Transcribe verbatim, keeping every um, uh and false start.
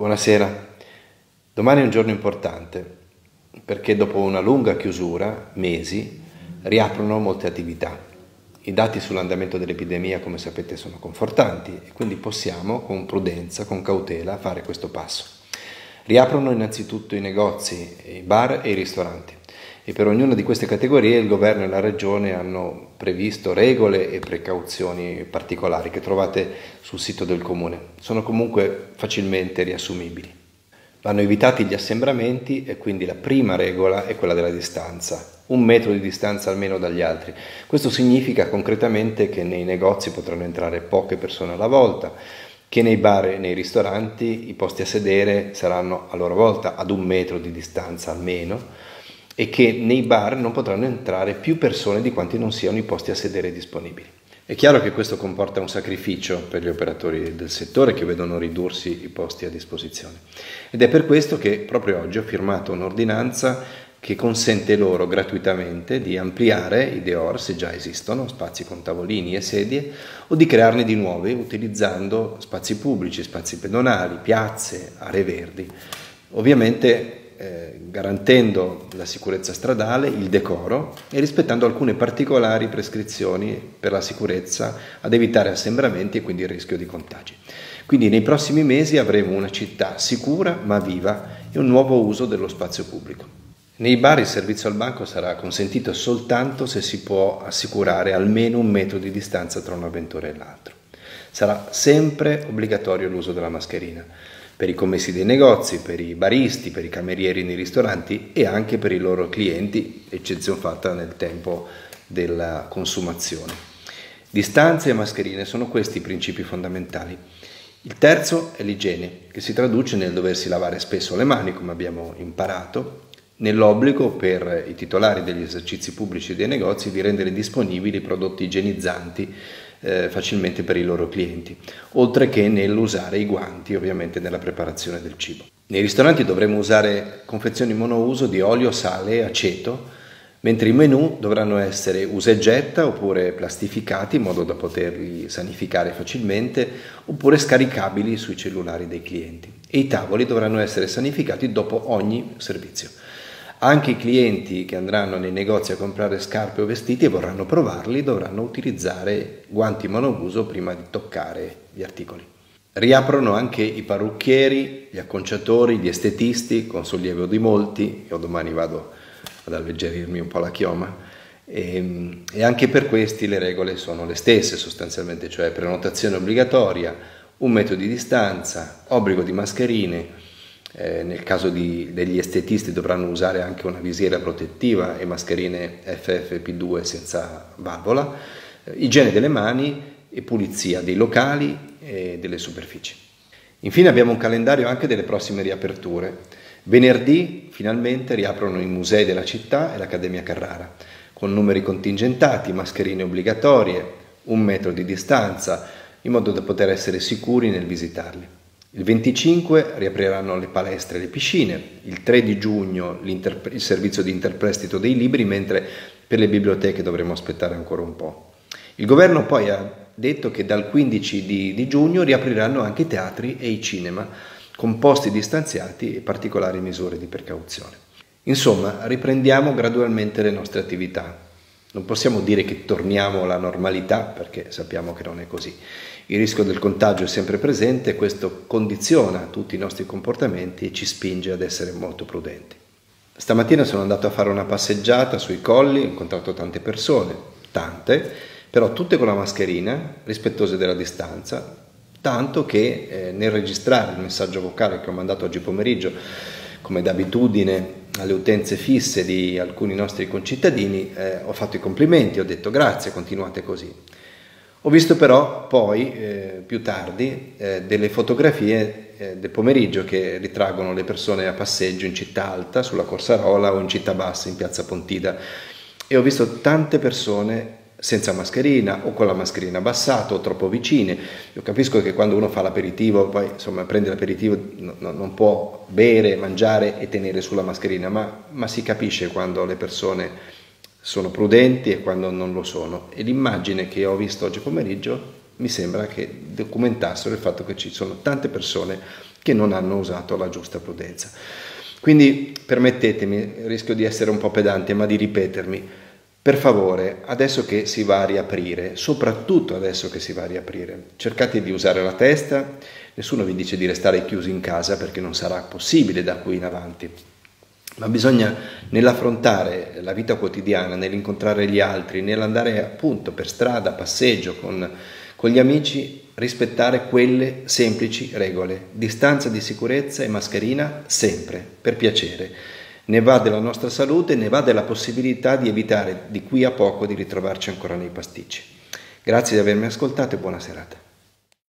Buonasera. Domani è un giorno importante perché dopo una lunga chiusura, mesi, riaprono molte attività. I dati sull'andamento dell'epidemia, come sapete, sono confortanti e quindi possiamo con prudenza, con cautela, fare questo passo. Riaprono innanzitutto i negozi, i bar e i ristoranti e per ognuna di queste categorie il governo e la regione hanno previsto regole e precauzioni particolari che trovate sul sito del comune. Sono comunque facilmente riassumibili. Vanno evitati gli assembramenti e quindi la prima regola è quella della distanza, un metro di distanza almeno dagli altri. Questo significa concretamente che nei negozi potranno entrare poche persone alla volta, che nei bar e nei ristoranti i posti a sedere saranno a loro volta ad un metro di distanza almeno e che nei bar non potranno entrare più persone di quanti non siano i posti a sedere disponibili. È chiaro che questo comporta un sacrificio per gli operatori del settore che vedono ridursi i posti a disposizione ed è per questo che proprio oggi ho firmato un'ordinanza che consente loro gratuitamente di ampliare i dehors, se già esistono, spazi con tavolini e sedie, o di crearne di nuovi utilizzando spazi pubblici, spazi pedonali, piazze, aree verdi. Ovviamente Eh, garantendo la sicurezza stradale, il decoro e rispettando alcune particolari prescrizioni per la sicurezza ad evitare assembramenti e quindi il rischio di contagi. Quindi nei prossimi mesi avremo una città sicura ma viva e un nuovo uso dello spazio pubblico. Nei bar il servizio al banco sarà consentito soltanto se si può assicurare almeno un metro di distanza tra un avventore e l'altro. Sarà sempre obbligatorio l'uso della mascherina per i commessi dei negozi, per i baristi, per i camerieri nei ristoranti e anche per i loro clienti, eccezione fatta nel tempo della consumazione. Distanze e mascherine sono questi i principi fondamentali. Il terzo è l'igiene, che si traduce nel doversi lavare spesso le mani, come abbiamo imparato, nell'obbligo per i titolari degli esercizi pubblici e dei negozi di rendere disponibili prodotti igienizzanti eh, facilmente per i loro clienti, oltre che nell'usare i guanti ovviamente nella preparazione del cibo. Nei ristoranti dovremo usare confezioni monouso di olio, sale e aceto, mentre i menù dovranno essere usa e getta oppure plastificati in modo da poterli sanificare facilmente oppure scaricabili sui cellulari dei clienti e i tavoli dovranno essere sanificati dopo ogni servizio. Anche i clienti che andranno nei negozi a comprare scarpe o vestiti e vorranno provarli dovranno utilizzare guanti monouso prima di toccare gli articoli. Riaprono anche i parrucchieri, gli acconciatori, gli estetisti, con sollievo di molti, io domani vado ad alleggerirmi un po' la chioma, e, e anche per questi le regole sono le stesse sostanzialmente, cioè prenotazione obbligatoria, un metro di distanza, obbligo di mascherine. Eh, nel caso di, degli estetisti dovranno usare anche una visiera protettiva e mascherine F F P due senza valvola, eh, igiene delle mani e pulizia dei locali e delle superfici. Infine abbiamo un calendario anche delle prossime riaperture. Venerdì finalmente riaprono i musei della città e l'Accademia Carrara, con numeri contingentati, mascherine obbligatorie, un metro di distanza, in modo da poter essere sicuri nel visitarli. Il venticinque riapriranno le palestre e le piscine, il tre di giugno il servizio di interprestito dei libri, mentre per le biblioteche dovremo aspettare ancora un po'. Il governo poi ha detto che dal quindici di giugno riapriranno anche i teatri e i cinema, con posti distanziati e particolari misure di precauzione. Insomma, riprendiamo gradualmente le nostre attività. Non possiamo dire che torniamo alla normalità perché sappiamo che non è così. Il rischio del contagio è sempre presente e questo condiziona tutti i nostri comportamenti e ci spinge ad essere molto prudenti. Stamattina sono andato a fare una passeggiata sui Colli, ho incontrato tante persone, tante, però tutte con la mascherina, rispettose della distanza, tanto che eh, nel registrare il messaggio vocale che ho mandato oggi pomeriggio, come d'abitudine, alle utenze fisse di alcuni nostri concittadini, eh, ho fatto i complimenti, ho detto grazie, continuate così. Ho visto però poi, eh, più tardi, eh, delle fotografie eh, del pomeriggio che ritraggono le persone a passeggio in città alta, sulla Corsarola o in città bassa, in piazza Pontida, e ho visto tante persone senza mascherina o con la mascherina abbassata o troppo vicine. Io capisco che quando uno fa l'aperitivo, poi insomma prende l'aperitivo no, no, non può bere, mangiare e tenere sulla mascherina, ma, ma si capisce quando le persone sono prudenti e quando non lo sono. E l'immagine che ho visto oggi pomeriggio mi sembra che documentassero il fatto che ci sono tante persone che non hanno usato la giusta prudenza. Quindi permettetemi, rischio di essere un po' pedante, ma di ripetermi, per favore, adesso che si va a riaprire, soprattutto adesso che si va a riaprire, cercate di usare la testa, nessuno vi dice di restare chiusi in casa perché non sarà possibile da qui in avanti, ma bisogna nell'affrontare la vita quotidiana, nell'incontrare gli altri, nell'andare appunto per strada, passeggio con, con gli amici, rispettare quelle semplici regole, distanza di sicurezza e mascherina sempre, per piacere. Ne va della nostra salute, ne va della possibilità di evitare di qui a poco di ritrovarci ancora nei pasticci. Grazie di avermi ascoltato e buona serata.